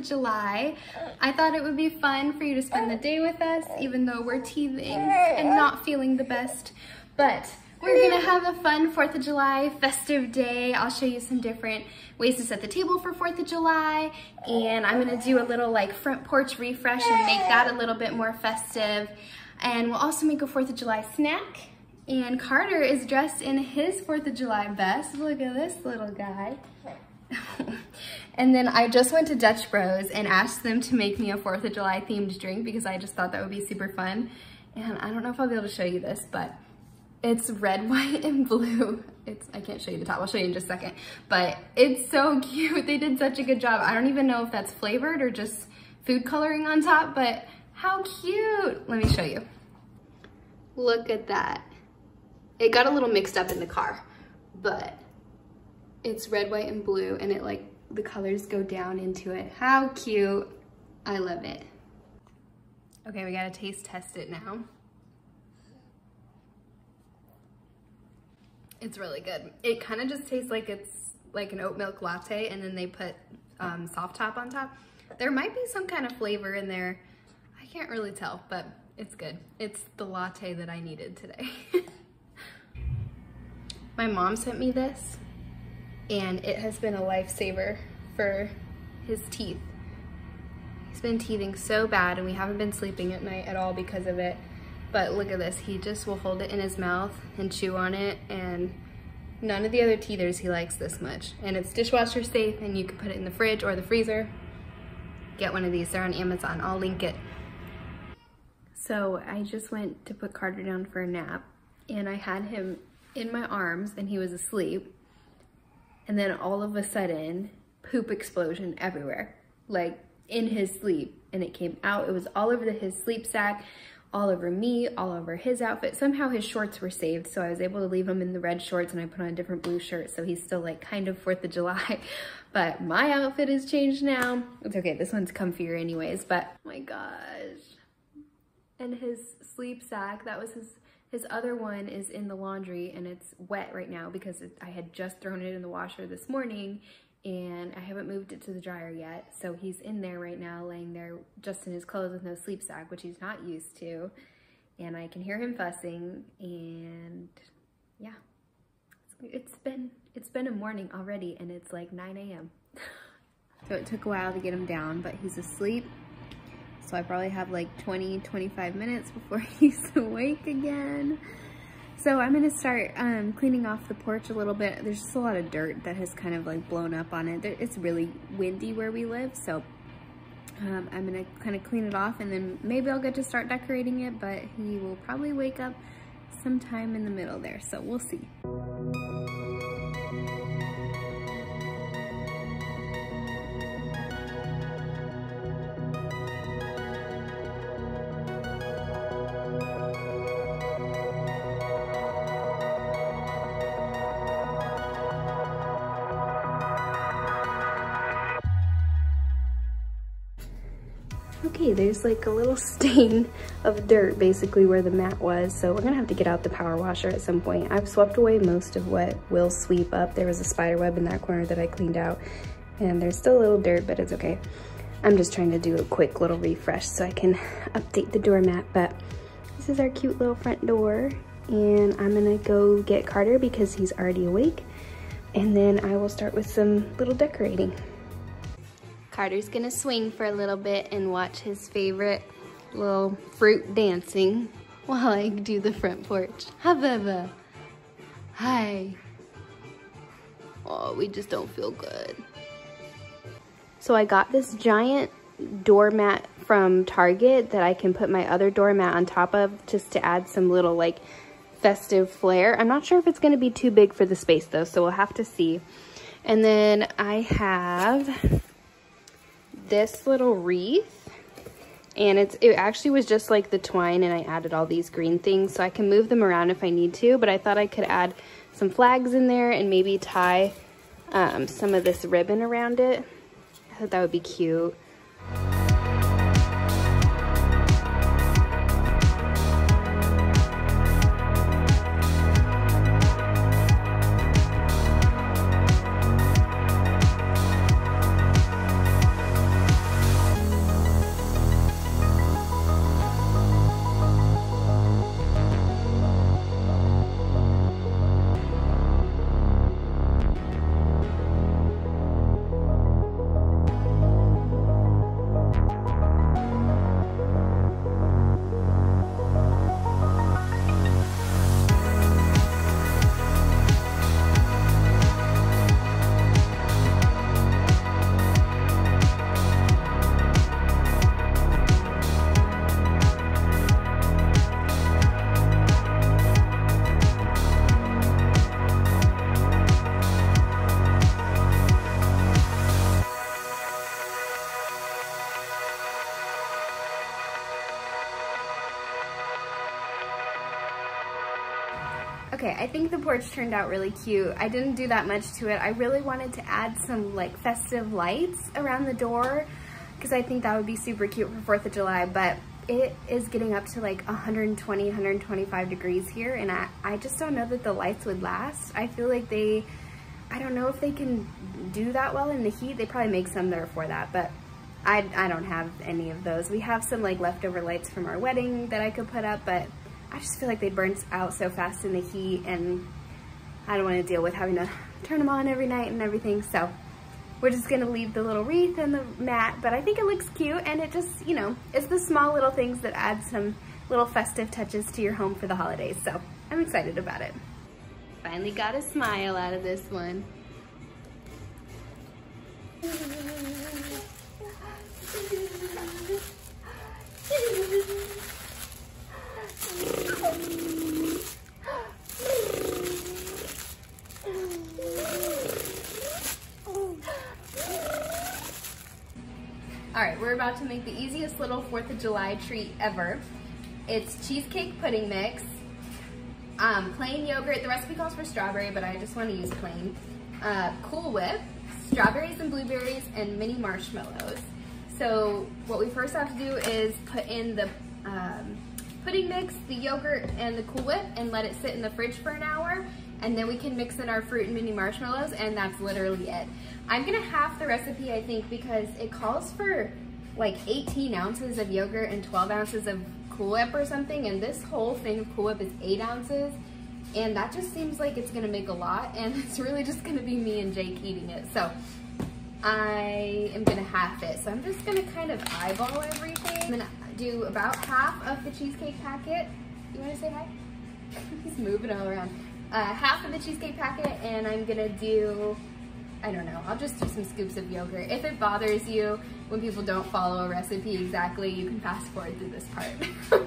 of July. I thought it would be fun for you to spend the day with us, even though we're teething and not feeling the best. But we're gonna have a fun 4th of July festive day. I'll show you some different ways to set the table for 4th of July. And I'm gonna do a little like front porch refresh and make that a little bit more festive. And we'll also make a 4th of July snack. And Carter is dressed in his 4th of July vest. Look at this little guy. And then I just went to Dutch Bros and asked them to make me a 4th of July themed drink because I just thought that would be super fun. And I don't know if I'll be able to show you this, but it's red, white, and blue. I can't show you the top, I'll show you in just a second. But it's so cute, they did such a good job. I don't even know if that's flavored or just food coloring on top, but how cute. Let me show you. Look at that. It got a little mixed up in the car, but it's red, white, and blue, and it like, the colors go down into it. How cute, I love it. Okay, we gotta taste test it now. It's really good. It kind of just tastes like it's like an oat milk latte, and then they put soft top on top. There might be some kind of flavor in there. I can't really tell, but it's good. It's the latte that I needed today. My mom sent me this, and it has been a lifesaver for his teeth. He's been teething so bad, and we haven't been sleeping at night at all because of it. But look at this, he just will hold it in his mouth and chew on it, and none of the other teethers he likes this much. And it's dishwasher safe, and you can put it in the fridge or the freezer. Get one of these, they're on Amazon, I'll link it. So I just went to put Carter down for a nap, and I had him in my arms and he was asleep. And then all of a sudden, poop explosion everywhere, like in his sleep. And it came out, it was all over his sleep sack, all over me, all over his outfit. Somehow his shorts were saved, so I was able to leave him in the red shorts and I put on a different blue shirt, so he's still like kind of 4th of July. But my outfit has changed now. It's okay, this one's comfier anyways, but oh my gosh. And his sleep sack, that was his other one is in the laundry and it's wet right now because I had just thrown it in the washer this morning and I haven't moved it to the dryer yet, so he's in there right now, laying there just in his clothes with no sleep sack, which he's not used to, and I can hear him fussing, and yeah, it's been a morning already, and it's like 9 a.m. So it took a while to get him down, but he's asleep, so I probably have like 20-25 minutes before he's awake again. So I'm gonna start cleaning off the porch a little bit. There's just a lot of dirt that has kind of like blown up on it. It's really windy where we live, so I'm gonna kind of clean it off and then maybe I'll get to start decorating it, but he will probably wake up sometime in the middle there, so we'll see. Okay, there's like a little stain of dirt basically where the mat was, so we're gonna have to get out the power washer at some point. I've swept away most of what will sweep up. There was a spider web in that corner that I cleaned out, and there's still a little dirt, but it's okay. I'm just trying to do a quick little refresh so I can update the doormat, but this is our cute little front door, and I'm gonna go get Carter because he's already awake, and then I will start with some little decorating. Carter's gonna swing for a little bit and watch his favorite little fruit dancing while I do the front porch. Hababa. Hi. Oh, we just don't feel good. So I got this giant doormat from Target that I can put my other doormat on top of just to add some little like festive flair. I'm not sure if it's gonna be too big for the space though, so we'll have to see. And then I have this little wreath, and it actually was just like the twine, and I added all these green things so I can move them around if I need to, but I thought I could add some flags in there and maybe tie some of this ribbon around it. I thought that would be cute. Okay, I think the porch turned out really cute. I didn't do that much to it. I really wanted to add some like festive lights around the door because I think that would be super cute for 4th of July, but it is getting up to like 120, 125 degrees here, and I just don't know that the lights would last. I feel like I don't know if they can do that well in the heat. They probably make some there for that, but I don't have any of those. We have some like leftover lights from our wedding that I could put up, but I just feel like they burn out so fast in the heat, and I don't want to deal with having to turn them on every night and everything. So we're just going to leave the little wreath and the mat, but I think it looks cute, and it just, you know, it's the small little things that add some little festive touches to your home for the holidays. So I'm excited about it. Finally got a smile out of this one. All right, we're about to make the easiest little 4th of July treat ever. It's cheesecake pudding mix, plain yogurt. The recipe calls for strawberry, but I just want to use plain. Cool Whip, strawberries and blueberries, and mini marshmallows. So what we first have to do is put in the pudding mix, the yogurt, and the Cool Whip, and let it sit in the fridge for an hour. And then we can mix in our fruit and mini marshmallows, and that's literally it. I'm gonna half the recipe, I think, because it calls for like 18 ounces of yogurt and 12 ounces of Cool Whip or something, and this whole thing of Cool Whip is 8 ounces, and that just seems like it's gonna make a lot, and it's really just gonna be me and Jake eating it. So I am gonna half it. So I'm just gonna kind of eyeball everything. I'm gonna do about half of the cheesecake packet. You wanna say hi? He's moving all around. Half of the cheesecake packet, and I'm gonna do, I don't know, I'll just do some scoops of yogurt. If it bothers you when people don't follow a recipe exactly, you can fast forward through this part.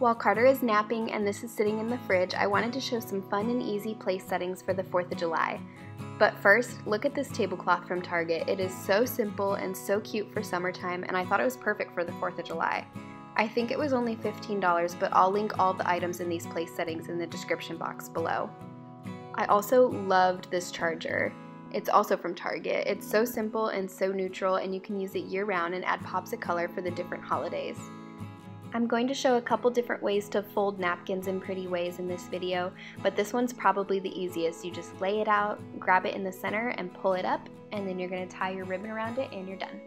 While Carter is napping and this is sitting in the fridge, I wanted to show some fun and easy place settings for the 4th of July. But first, look at this tablecloth from Target. It is so simple and so cute for summertime, and I thought it was perfect for the 4th of July. I think it was only $15, but I'll link all the items in these place settings in the description box below. I also loved this charger. It's also from Target. It's so simple and so neutral, and you can use it year-round and add pops of color for the different holidays. I'm going to show a couple different ways to fold napkins in pretty ways in this video, but this one's probably the easiest. You just lay it out, grab it in the center, and pull it up, and then you're going to tie your ribbon around it, and you're done.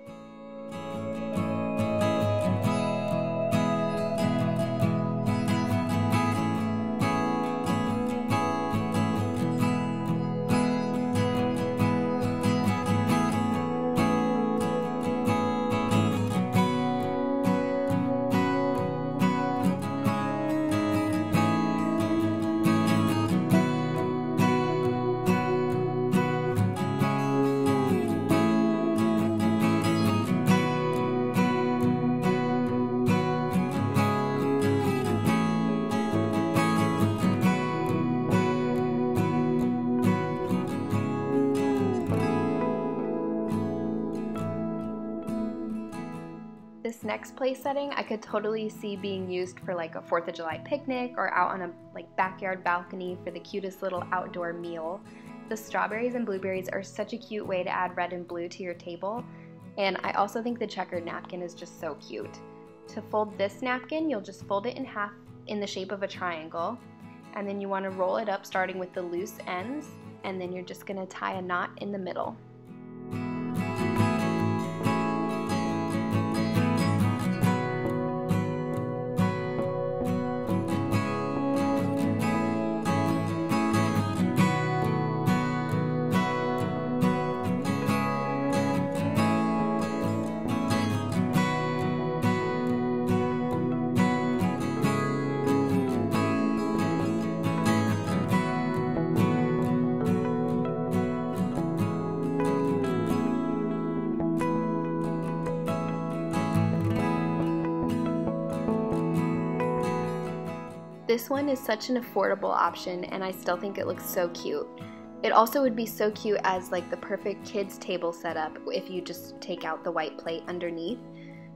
This next place setting I could totally see being used for like a 4th of July picnic or out on a like backyard balcony for the cutest little outdoor meal. The strawberries and blueberries are such a cute way to add red and blue to your table, and I also think the checkered napkin is just so cute. To fold this napkin, you'll just fold it in half in the shape of a triangle, and then you want to roll it up starting with the loose ends, and then you're just going to tie a knot in the middle. This one is such an affordable option and I still think it looks so cute. It also would be so cute as like the perfect kids table setup if you just take out the white plate underneath.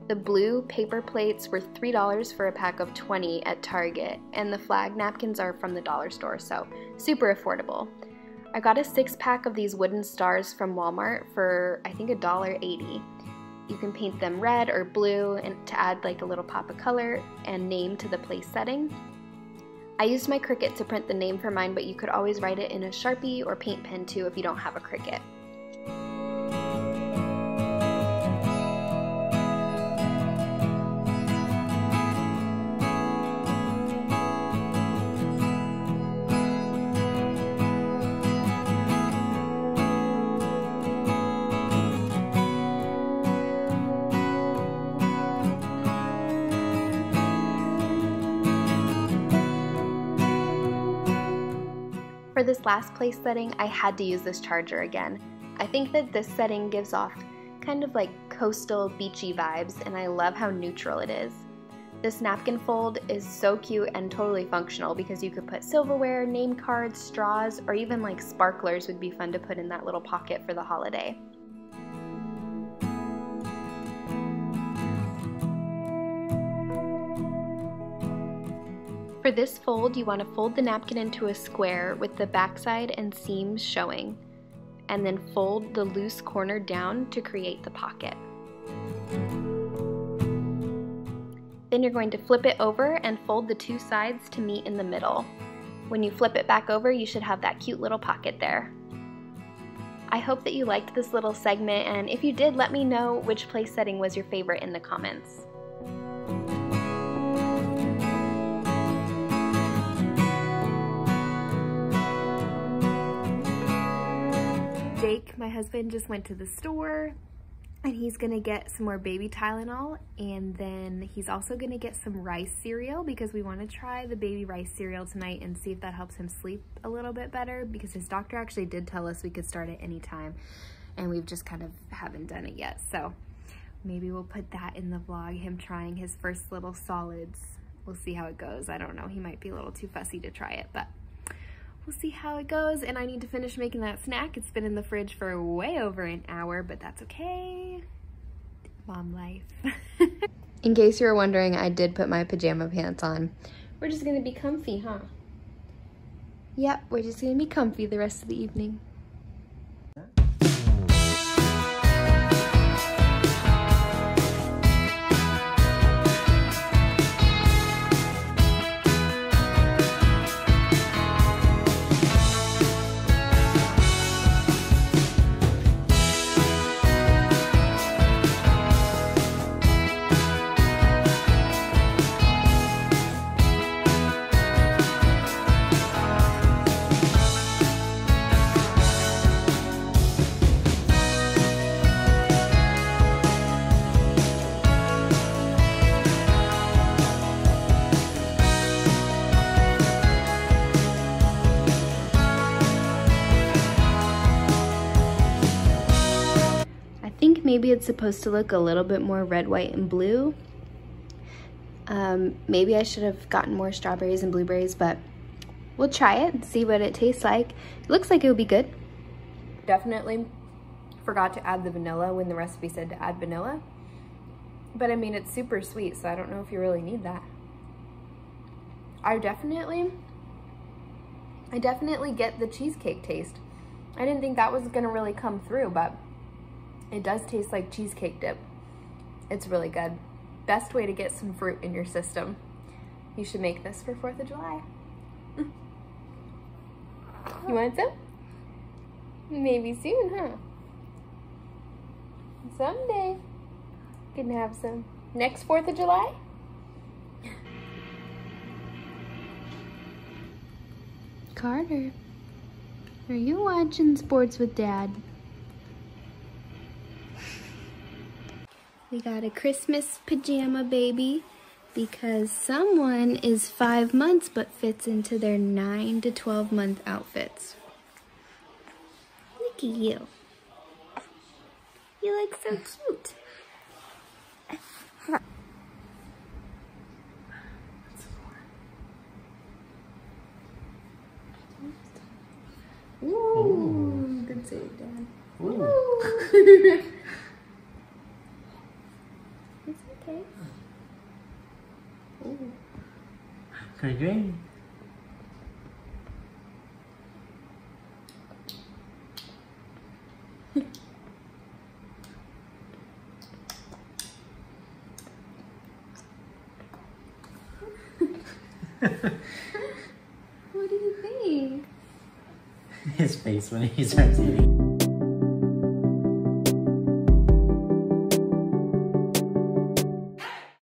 The blue paper plates were $3 for a pack of 20 at Target, and the flag napkins are from the dollar store, so super affordable. I got a 6-pack of these wooden stars from Walmart for I think $1.80. You can paint them red or blue and to add like a little pop of color and name to the place setting. I used my Cricut to print the name for mine, but you could always write it in a Sharpie or paint pen too if you don't have a Cricut. For this last place setting, I had to use this charger again. I think that this setting gives off kind of like coastal, beachy vibes, and I love how neutral it is. This napkin fold is so cute and totally functional because you could put silverware, name cards, straws, or even like sparklers would be fun to put in that little pocket for the holiday. For this fold, you want to fold the napkin into a square with the backside and seams showing, and then fold the loose corner down to create the pocket. Then you're going to flip it over and fold the two sides to meet in the middle. When you flip it back over, you should have that cute little pocket there. I hope that you liked this little segment, and if you did, let me know which place setting was your favorite in the comments. Jake, my husband, just went to the store and he's gonna get some more baby Tylenol, and then he's also gonna get some rice cereal because we want to try the baby rice cereal tonight and see if that helps him sleep a little bit better, because his doctor actually did tell us we could start at any time and we've just kind of haven't done it yet. So maybe we'll put that in the vlog, him trying his first little solids. We'll see how it goes. I don't know, he might be a little too fussy to try it, but we'll see how it goes. And I need to finish making that snack. It's been in the fridge for way over an hour, but that's okay. Mom life. In case you were wondering, I did put my pajama pants on. We're just gonna be comfy, huh? Yep, we're just gonna be comfy the rest of the evening. Maybe it's supposed to look a little bit more red, white, and blue. Maybe I should have gotten more strawberries and blueberries, but we'll try it and see what it tastes like. It looks like it would be good. Definitely forgot to add the vanilla when the recipe said to add vanilla. But I mean, it's super sweet, so I don't know if you really need that. I definitely get the cheesecake taste. I didn't think that was gonna really come through, but it does taste like cheesecake dip. It's really good. Best way to get some fruit in your system. You should make this for 4th of July. You want some? Maybe soon, huh? Someday. Can have some. Next 4th of July? Carter, are you watching Sports with Dad? We got a Christmas pajama baby because someone is 5 months but fits into their 9 to 12 month outfits. Look at you. You look so cute. That's it, Dad. Ooh. It's okay. Ooh. Good game. What do you think? His face when he starts eating.